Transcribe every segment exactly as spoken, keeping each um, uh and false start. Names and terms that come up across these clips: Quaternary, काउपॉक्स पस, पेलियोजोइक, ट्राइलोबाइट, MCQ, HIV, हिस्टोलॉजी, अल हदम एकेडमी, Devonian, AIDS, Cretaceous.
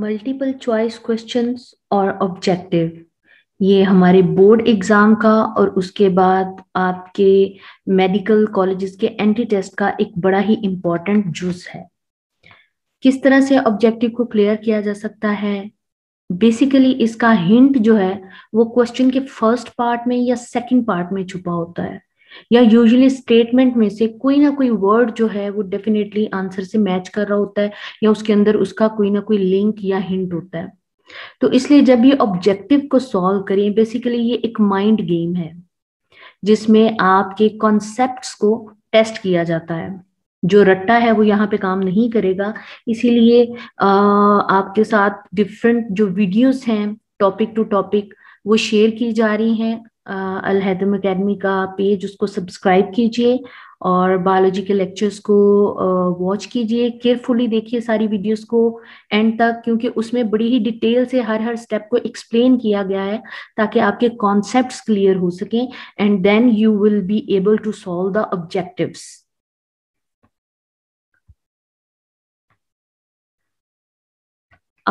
Multiple choice questions और objective, ये हमारे बोर्ड एग्जाम का और उसके बाद आपके मेडिकल कॉलेजेस के एंट्री टेस्ट का एक बड़ा ही इम्पोर्टेंट जूस है। किस तरह से ऑब्जेक्टिव को क्लियर किया जा सकता है, बेसिकली इसका हिंट जो है वो क्वेश्चन के फर्स्ट पार्ट में या सेकंड पार्ट में छुपा होता है, या यूजुअली स्टेटमेंट में से कोई ना कोई वर्ड जो है वो डेफिनेटली आंसर से मैच कर रहा होता है या उसके अंदर उसका कोई ना कोई लिंक या हिंट होता है। तो इसलिए जब ये ऑब्जेक्टिव को सॉल्व करें, बेसिकली ये एक माइंड गेम है जिसमें आपके कॉन्सेप्ट्स को टेस्ट किया जाता है। जो रट्टा है वो यहाँ पे काम नहीं करेगा, इसीलिए आपके साथ डिफरेंट जो वीडियोस हैं टॉपिक टू टॉपिक वो शेयर की जा रही हैं। अल हदम एकेडमी का पेज, उसको सब्सक्राइब कीजिए और बायोलॉजी के लेक्चर्स को वॉच कीजिए, केयरफुली देखिए सारी वीडियोस को एंड तक, क्योंकि उसमें बड़ी ही डिटेल से हर हर स्टेप को एक्सप्लेन किया गया है ताकि आपके कॉन्सेप्ट्स क्लियर हो सकें and then you will be able to solve the objectives.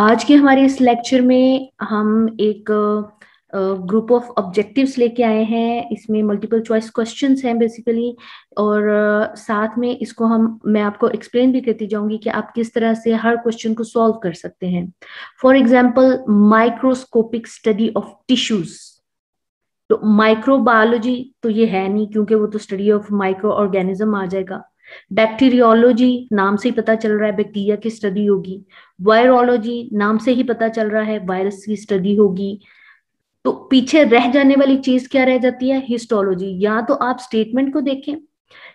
आज के हमारे इस लेक्चर में हम एक ग्रुप ऑफ ऑब्जेक्टिव्स लेके आए हैं। इसमें मल्टीपल चॉइस क्वेश्चंस हैं बेसिकली, और uh, साथ में इसको हम मैं आपको एक्सप्लेन भी करती जाऊंगी कि आप किस तरह से हर क्वेश्चन को सॉल्व कर सकते हैं। For example, microscopic study of tissues. तो माइक्रोबायोलॉजी तो ये है नहीं, क्योंकि वो तो स्टडी ऑफ माइक्रो ऑर्गेनिज्म आ जाएगा। बैक्टीरियोलॉजी, नाम से ही पता चल रहा है बैक्टीरिया की स्टडी होगी। वायरोलॉजी, नाम से ही पता चल रहा है वायरस की स्टडी होगी। तो पीछे रह जाने वाली चीज क्या रह जाती है? हिस्टोलॉजी। या तो आप स्टेटमेंट को देखें,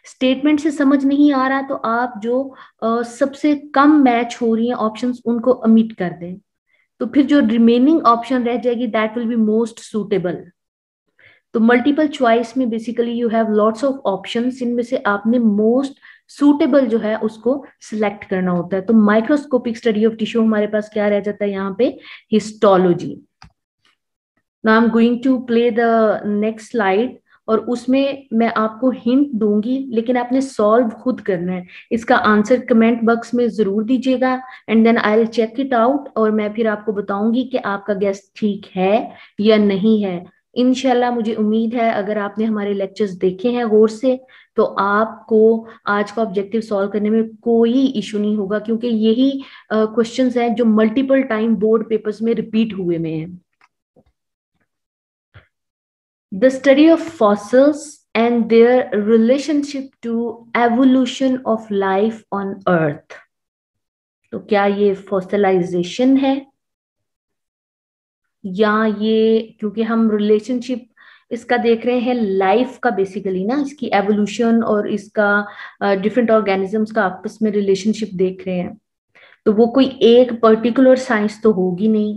स्टेटमेंट से समझ नहीं आ रहा तो आप जो आ, सबसे कम मैच हो रही हैं ऑप्शंस उनको अमिट कर दें, तो फिर जो रिमेनिंग ऑप्शन रह जाएगी that will be most suitable. तो मल्टीपल चॉइस में basically you have lots of options, इनमें से आपने मोस्ट सूटेबल जो है उसको सिलेक्ट करना होता है। तो माइक्रोस्कोपिक स्टडी ऑफ टिश्यू हमारे पास क्या रह जाता है यहाँ पे? हिस्टोलॉजी। Now I'm going to play the next slide और उसमें मैं आपको हिंट दूंगी, लेकिन आपने सॉल्व खुद करना है। इसका आंसर कमेंट बॉक्स में जरूर दीजिएगा and then I will check it out और मैं फिर आपको बताऊंगी कि आपका गेस ठीक है या नहीं है। इंशाल्लाह मुझे उम्मीद है अगर आपने हमारे लेक्चर्स देखे हैं गौर से तो आपको आज का ऑब्जेक्टिव सॉल्व करने में कोई इशू नहीं होगा, क्योंकि यही क्वेश्चंस हैं जो मल्टीपल टाइम बोर्ड पेपर्स में रिपीट हुए में हैं। The study of fossils and their relationship to evolution of life on earth. तो क्या ये फॉसिलाइजेशन है या ये, क्योंकि हम रिलेशनशिप इसका देख रहे हैं लाइफ का बेसिकली ना, इसकी एवोल्यूशन और इसका डिफरेंट uh, ऑर्गेनिजम्स का आपस में रिलेशनशिप देख रहे हैं, तो वो कोई एक पर्टिकुलर साइंस तो होगी नहीं,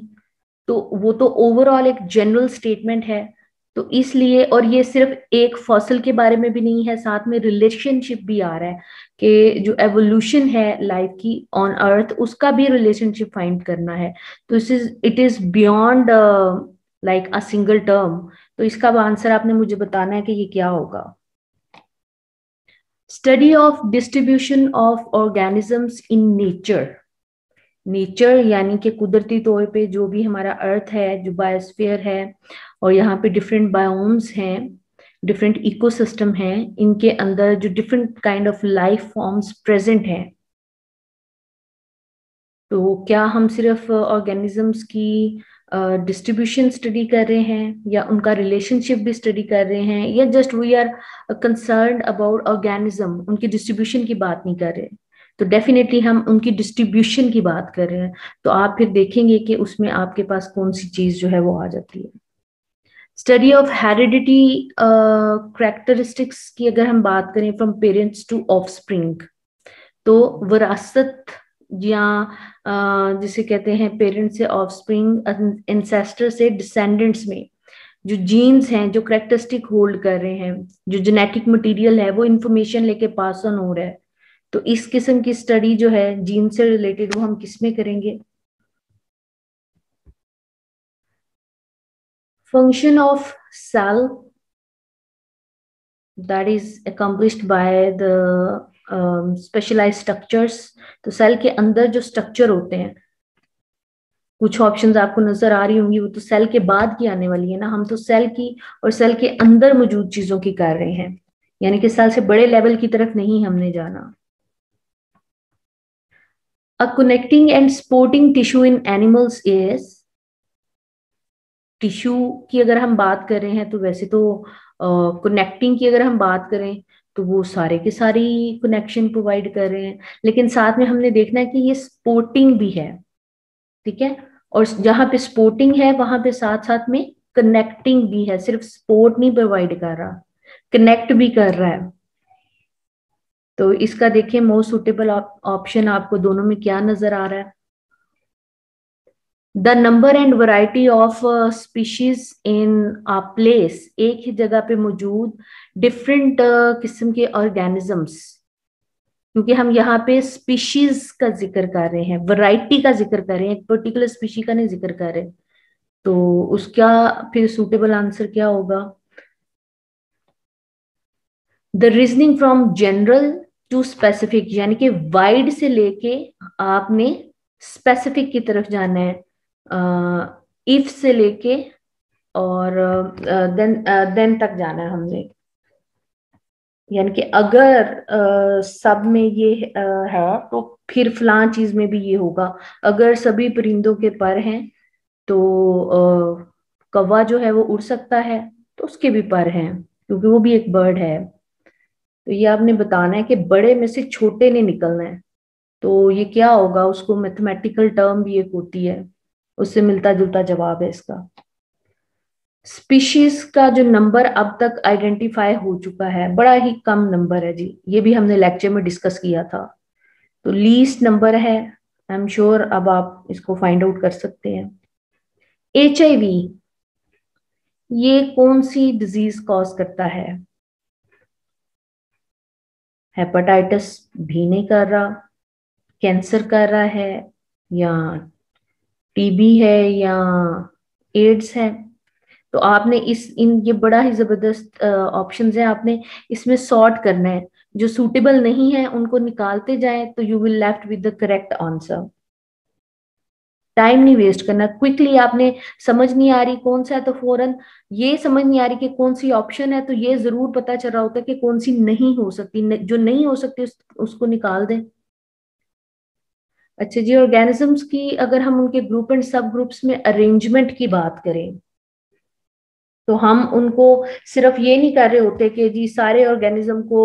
तो वो तो ओवरऑल एक जनरल स्टेटमेंट है। तो इसलिए, और ये सिर्फ एक फॉसिल के बारे में भी नहीं है, साथ में रिलेशनशिप भी आ रहा है कि जो एवोल्यूशन है लाइफ की ऑन अर्थ उसका भी रिलेशनशिप फाइंड करना है। तो इस is it is beyond like a single term. तो इसका आंसर आपने मुझे बताना है कि ये क्या होगा। Study of distribution of organisms in nature. Nature यानी कि कुदरती तौर पे जो भी हमारा अर्थ है, जो बायोस्फीयर है और यहाँ पे डिफरेंट बायोम्स हैं, डिफरेंट इकोसिस्टम हैं, इनके अंदर जो different kind of life forms present हैं। तो क्या हम सिर्फ ऑर्गेनिजम्स की डिस्ट्रीब्यूशन uh, स्टडी कर रहे हैं या उनका रिलेशनशिप भी स्टडी कर रहे हैं, या just we are concerned about organism, उनकी डिस्ट्रीब्यूशन की बात नहीं कर रहे? तो डेफिनेटली हम उनकी डिस्ट्रीब्यूशन की बात कर रहे हैं। तो आप फिर देखेंगे कि उसमें आपके पास कौन सी चीज जो है वो आ जाती है। स्टडी ऑफ हेरिडिटी करैक्टरिस्टिक्स की अगर हम बात करें फ्रॉम पेरेंट्स टू ऑफस्प्रिंग, तो विरासत या uh, जिसे कहते हैं पेरेंट्स से ऑफस्प्रिंग, एंसेस्टर से डिसेंडेंट्स में जो जीन्स हैं, जो करैक्टरिस्टिक होल्ड कर रहे हैं, जो जेनेटिक मटीरियल है वो इंफॉर्मेशन लेके पास ऑन हो रहा है, तो इस किस्म की स्टडी जो है जीन से रिलेटेड वो हम किसमें करेंगे? Function of cell that is accomplished by the specialised structures. तो सेल के अंदर जो स्ट्रक्चर होते हैं कुछ ऑप्शंस आपको नजर आ रही होंगी, वो तो सेल के बाद की आने वाली है ना। हम तो सेल की और सेल के अंदर मौजूद चीजों की कर रहे हैं, यानी कि सेल से बड़े लेवल की तरफ नहीं हमने जाना। A connecting and supporting tissue in animals is, tissue की अगर हम बात कर रहे हैं तो वैसे तो कनेक्टिंग uh, की अगर हम बात करें तो वो सारे के सारे कनेक्शन प्रोवाइड कर रहे हैं, लेकिन साथ में हमने देखना है कि ये सपोर्टिंग भी है, ठीक है। और जहां पे सपोर्टिंग है वहां पे साथ साथ में कनेक्टिंग भी है, सिर्फ सपोर्ट नहीं प्रोवाइड कर रहा, कनेक्ट भी कर रहा है। तो इसका देखिए मोस्ट सुटेबल ऑप्शन आपको दोनों में क्या नजर आ रहा है। The number and variety of species in a place, एक ही जगह पे मौजूद डिफरेंट uh, किस्म के ऑर्गेनिजम्स, क्योंकि हम यहाँ पे स्पीशीज का जिक्र कर रहे हैं, वैरायटी का जिक्र कर रहे हैं, एक पर्टिकुलर स्पीशी का नहीं जिक्र कर रहे। तो उसका फिर सूटेबल आंसर क्या होगा? The reasoning from general to specific, यानी कि वाइड से लेके आपने स्पेसिफिक की तरफ जाना है, इफ uh, से लेके और देन uh, देन uh, तक जाना है हमने, यानी कि अगर uh, सब में ये uh, है तो फिर फलां चीज में भी ये होगा। अगर सभी परिंदों के पर हैं तो uh, कौवा जो है वो उड़ सकता है तो उसके भी पर हैं, क्योंकि वो भी एक बर्ड है। तो ये आपने बताना है कि बड़े में से छोटे ने निकलना है, तो ये क्या होगा, उसको मैथमेटिकल टर्म भी एक होती है, उससे मिलता जुलता जवाब है इसका। स्पीशीज का जो नंबर अब तक आइडेंटिफाई हो चुका है बड़ा ही कम नंबर है जी, ये भी हमने लेक्चर में डिस्कस किया था। तो लीस्ट नंबर है, आई एम श्योर अब आप इसको फाइंड आउट कर सकते हैं। एच आई वी, ये कौन सी डिजीज कॉज करता है? हेपेटाइटिस भी नहीं कर रहा, कैंसर कर रहा है, या टीबी है, या एड्स है। तो आपने इस इन ये बड़ा ही जबरदस्त ऑप्शंस है, आपने इसमें सॉर्ट करना है, जो सूटेबल नहीं है उनको निकालते जाए तो you will left with the correct answer. Time नहीं वेस्ट करना, क्विकली आपने समझ नहीं आ रही कौन सा है तो फौरन, ये समझ नहीं आ रही कि कौन सी ऑप्शन है तो ये जरूर पता चल रहा होता है कि कौन सी नहीं हो सकती, जो नहीं हो सकती उस, उसको निकाल दें। अच्छा जी, ऑर्गेनिजम्स की अगर हम उनके ग्रुप एंड सब ग्रुप्स में अरेंजमेंट की बात करें तो हम उनको सिर्फ ये नहीं कर रहे होते कि जी सारे ऑर्गेनिज्म को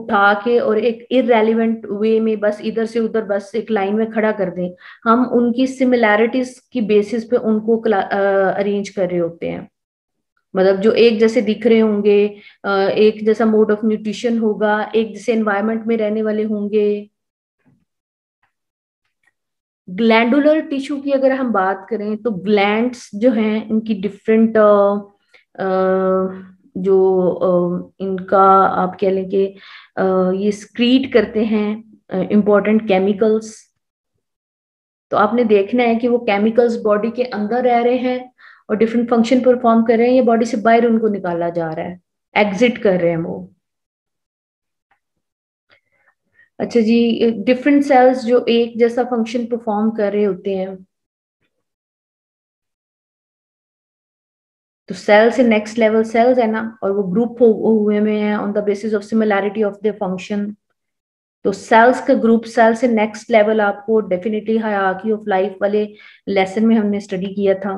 उठा के और एक इररेलेवेंट वे में बस इधर से उधर बस एक लाइन में खड़ा कर दें, हम उनकी सिमिलैरिटीज की बेसिस पे उनको अरेंज कर रहे होते हैं। मतलब जो एक जैसे दिख रहे होंगे, एक जैसा मोड ऑफ न्यूट्रिशन होगा, एक जैसे एनवायरनमेंट में रहने वाले होंगे। ग्लैंडुलर टिश्यू की अगर हम बात करें तो ग्लैंड्स जो हैं इनकी डिफरेंट जो इनका आप कह लें कि ये स्क्रीट करते हैं इम्पोर्टेंट केमिकल्स, तो आपने देखना है कि वो केमिकल्स बॉडी के अंदर रह रहे हैं और डिफरेंट फंक्शन परफॉर्म कर रहे हैं, ये बॉडी से बाहर उनको निकाला जा रहा है, एग्जिट कर रहे हैं वो। अच्छा जी, डिफरेंट सेल्स जो एक जैसा फंक्शन परफॉर्म कर रहे होते हैं। तो सेल से नेक्स्ट लेवल सेल्स है ना, और वो ग्रुप हुए में है on the basis of similarity of the function. तो सेल्स का ग्रुप, सेल से नेक्स्ट लेवल आपको डेफिनेटली हायरार्की ऑफ लाइफ वाले लेसन में हमने स्टडी किया था।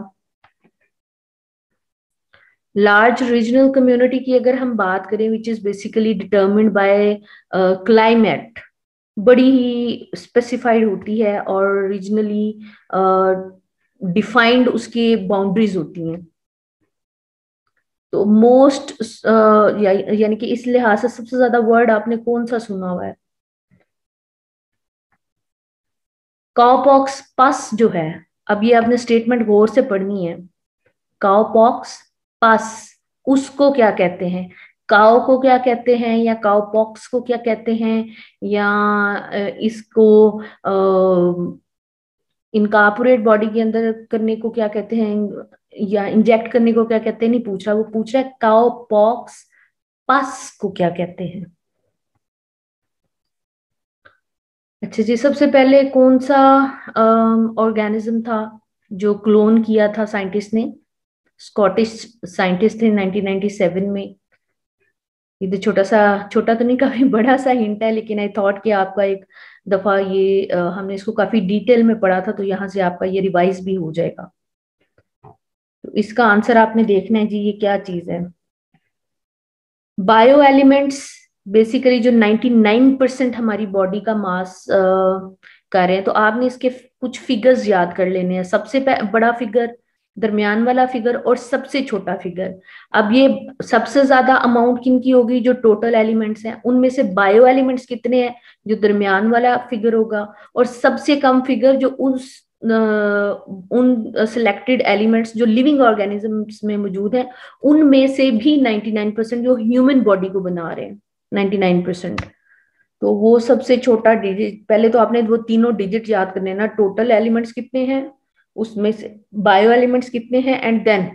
लार्ज रीजनल कम्युनिटी की अगर हम बात करें which is basically determined by climate, बड़ी ही स्पेसिफाइड होती है और रीजनली डिफाइंड uh, उसकी बाउंड्रीज होती हैं। तो मोस्ट uh, या, यानी कि इस लिहाज से सबसे ज्यादा वर्ड आपने कौन सा सुना हुआ है? काउपॉक्स पस जो है, अब ये आपने स्टेटमेंट गौर से पढ़नी है। काउपॉक्स पस उसको क्या कहते हैं, काउ को क्या कहते हैं, या काउपॉक्स को क्या कहते हैं, या इसको इनकॉर्पोरेट बॉडी के अंदर करने को क्या कहते हैं, या इंजेक्ट करने को क्या कहते हैं, नहीं पूछ रहा, वो पूछ रहा है काउपॉक्स पस को क्या कहते हैं। अच्छा जी, सबसे पहले कौन सा ऑर्गेनिज्म था जो क्लोन किया था साइंटिस्ट ने, स्कॉटिश साइंटिस्ट थे नाइनटीन नाइंटी सेवन में। ये छोटा सा, छोटा तो नहीं काफी बड़ा सा हिंट है, लेकिन आई थॉट कि आपका एक दफा ये आ, हमने इसको काफी डिटेल में पढ़ा था, तो यहाँ से आपका ये रिवाइज भी हो जाएगा। तो इसका आंसर आपने देखना है जी, ये क्या चीज है। बायो एलिमेंट्स बेसिकली जो निन्यानवे परसेंट हमारी बॉडी का मास कर रहे हैं, तो आपने इसके कुछ फिगर्स याद कर लेने हैं, सबसे बड़ा फिगर, दरमियान वाला फिगर और सबसे छोटा फिगर। अब ये सबसे ज्यादा अमाउंट किनकी होगी, जो टोटल एलिमेंट्स हैं उनमें से बायो एलिमेंट्स कितने हैं, जो दरमियान वाला फिगर होगा, और सबसे कम फिगर जो उस उन सिलेक्टेड एलिमेंट्स जो लिविंग ऑर्गेनिजम्स में मौजूद हैं उनमें से भी निन्यानवे परसेंट जो ह्यूमन बॉडी को बना रहे हैं, निन्यानवे परसेंट। तो वो सबसे छोटा डिजिट, पहले तो आपने वो तीनों डिजिट याद करने ना, टोटल एलिमेंट्स कितने हैं, उसमें से बायो एलिमेंट्स कितने हैं, एंड देन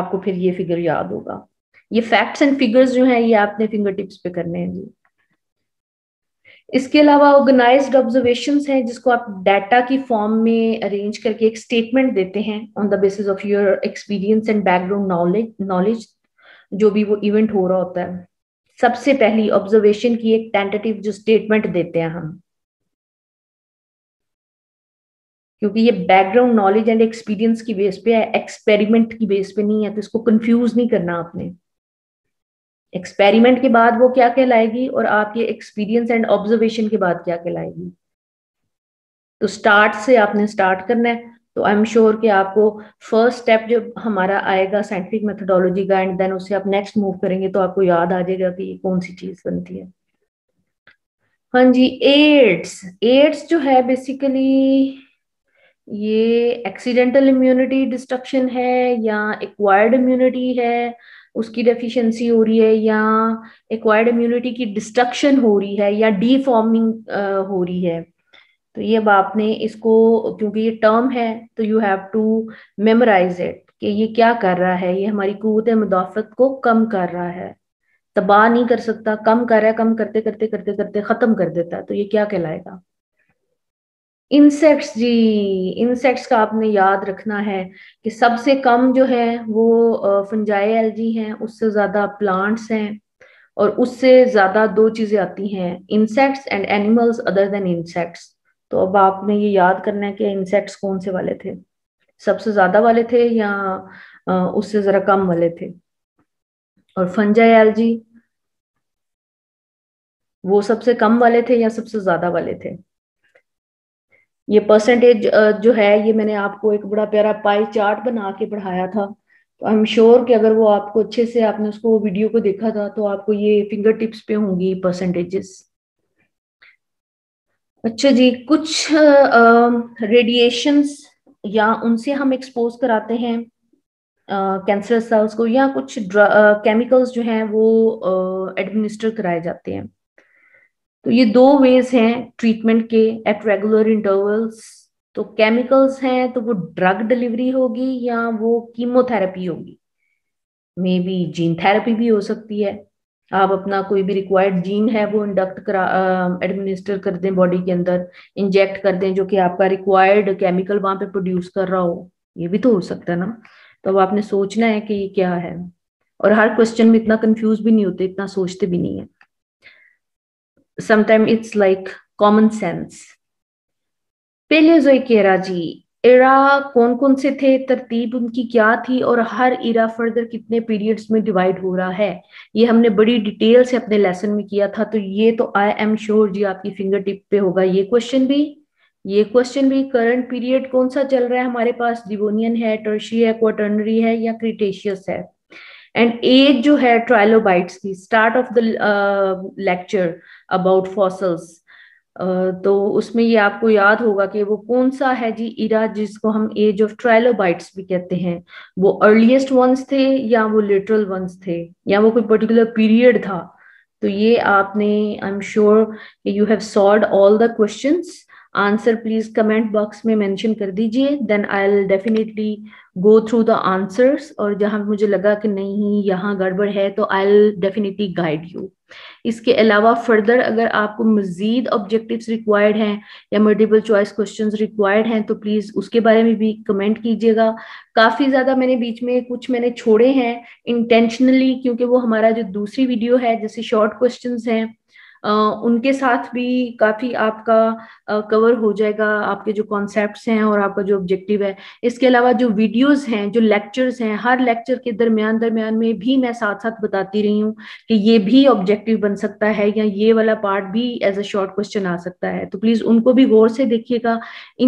आपको फिर ये फिगर याद होगा। ये फैक्ट्स एंड फिगर्स जो हैं ये आपने फिंगर टिप्स पे करने हैं जी। इसके अलावा ऑर्गेनाइज्ड ऑब्जर्वेशंस हैं, जिसको आप डाटा की फॉर्म में अरेंज करके एक स्टेटमेंट देते हैं on the basis of your experience and background knowledge knowledge जो भी वो इवेंट हो रहा होता है। सबसे पहली ऑब्जर्वेशन की एक टेंटेटिव जो स्टेटमेंट देते हैं हम, क्योंकि ये बैकग्राउंड नॉलेज एंड एक्सपीरियंस की बेस पे है, एक्सपेरिमेंट की बेस पे नहीं है, तो इसको कंफ्यूज नहीं करना आपने। एक्सपेरिमेंट के बाद वो क्या कहलाएगी और आपके एक्सपीरियंस एंड ऑब्जर्वेशन के बाद क्या कहलाएगी, तो स्टार्ट से आपने स्टार्ट करना है। तो आई एम श्योर कि आपको फर्स्ट स्टेप जब हमारा आएगा साइंटिफिक मेथोडोलॉजी का, एंड देन उससे आप नेक्स्ट मूव करेंगे तो आपको याद आ जाएगा कि ये कौन सी चीज बनती है। हाँ जी, एड्स। एड्स जो है बेसिकली ये एक्सीडेंटल इम्यूनिटी डिस्ट्रक्शन है या एक्वायर्ड इम्यूनिटी है, उसकी डेफिशिएंसी हो रही है, या एक्वायर्ड इम्यूनिटी की डिस्ट्रक्शन हो रही है, या डीफॉर्मिंग हो रही है। तो ये अब आपने इसको, क्योंकि ये टर्म है तो you have to memorise it कि ये क्या कर रहा है। ये हमारी कुव्वत मुदाफत को कम कर रहा है, तबाह नहीं कर सकता, कम कर रहा है, कम करते करते करते करते खत्म कर देता है। तो ये क्या कहलाएगा। इंसेक्ट्स जी, इंसेक्ट्स का आपने याद रखना है कि सबसे कम जो है वो फंजाई एल्गी हैं, उससे ज्यादा प्लांट्स हैं, और उससे ज्यादा दो चीजें आती हैं, insects and animals other than insects. तो अब आपने ये याद करना है कि इंसेक्ट्स कौन से वाले थे, सबसे ज्यादा वाले थे या उससे जरा कम वाले थे। और फंजाई एल्गी वो सबसे कम वाले थे या सबसे ज्यादा वाले थे। ये परसेंटेज जो है ये मैंने आपको एक बड़ा प्यारा पाई चार्ट बना के पढ़ाया था, तो आई एम श्योर कि अगर वो आपको अच्छे से, आपने उसको वीडियो को देखा था तो आपको ये फिंगर टिप्स पे होंगी परसेंटेजेस। अच्छा जी, कुछ रेडिएशंस या उनसे हम एक्सपोज कराते हैं कैंसरस सेल्स को, या कुछ केमिकल्स जो हैं वो एडमिनिस्टर कराए जाते हैं। तो ये दो वेज हैं ट्रीटमेंट के एट रेगुलर इंटरवल्स। तो केमिकल्स हैं तो वो ड्रग डिलीवरी होगी या वो कीमोथेरेपी होगी, मे बी जीन थेरेपी भी हो सकती है। आप अपना कोई भी रिक्वायर्ड जीन है वो इंडक्ट करा एडमिनिस्टर कर दें, बॉडी के अंदर इंजेक्ट कर दें, जो कि आपका रिक्वायर्ड केमिकल वहां पे प्रोड्यूस कर रहा हो, ये भी तो हो सकता है ना। तो अब आपने सोचना है कि ये क्या है, और हर क्वेश्चन में इतना कंफ्यूज भी नहीं होते, इतना सोचते भी नहीं है। Sometimes it's like common sense। पेलियोजोइक era जी, एरा कौन कौन से थे, तरतीब उनकी क्या थी, और हर एरा फर्दर कितने पीरियड्स में डिवाइड हो रहा है, ये हमने बड़ी डिटेल से अपने लेसन में किया था। तो ये तो आई एम श्योर जी आपकी फिंगर टिप पे होगा, ये क्वेश्चन भी, ये क्वेश्चन भी। करंट पीरियड कौन सा चल रहा है हमारे पास, डिवोनियन है, टर्शियरी है, क्वाटर्नरी है, या क्रिटेशियस है। एंड एज जो है ट्राइलोबाइट्स की, start of the lecture about fossils, तो उसमें ये आपको याद होगा कि वो कौन सा है जी इरा जिसको हम एज ऑफ ट्राइलोबाइट्स भी कहते हैं। वो अर्लीस्ट वंस थे या वो लिटरल वंस थे या वो कोई पर्टिकुलर पीरियड था। तो ये आपने, I am sure you have solved all the questions. Answer please comment box में मेंशन कर दीजिए, then I will definitely go through the answers, और जहां मुझे लगा कि नहीं यहाँ गड़बड़ है तो I will definitely guide you. इसके अलावा फर्दर अगर आपको मजीद ऑब्जेक्टिव्स रिक्वायर्ड हैं या मल्टीपल चॉइस क्वेश्चंस रिक्वायर्ड हैं तो प्लीज उसके बारे में भी कमेंट कीजिएगा। काफी ज्यादा मैंने बीच में कुछ मैंने छोड़े हैं इंटेंशनली, क्योंकि वो हमारा जो दूसरी वीडियो है जैसे शॉर्ट क्वेश्चंस हैं Uh, उनके साथ भी काफी आपका कवर uh, हो जाएगा, आपके जो कॉन्सेप्ट्स हैं और आपका जो ऑब्जेक्टिव है। इसके अलावा जो वीडियोस हैं, जो लेक्चर्स हैं, हर लेक्चर के दरमियान दरमियान में भी मैं साथ साथ बताती रही हूँ कि ये भी ऑब्जेक्टिव बन सकता है या ये वाला पार्ट भी एज अ शॉर्ट क्वेश्चन आ सकता है, तो प्लीज उनको भी गौर से देखिएगा।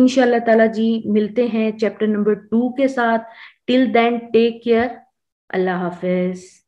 इंशाल्लाह ताला जी मिलते हैं चैप्टर नंबर टू के साथ। टिल देन टेक केयर, अल्लाह हाफिज।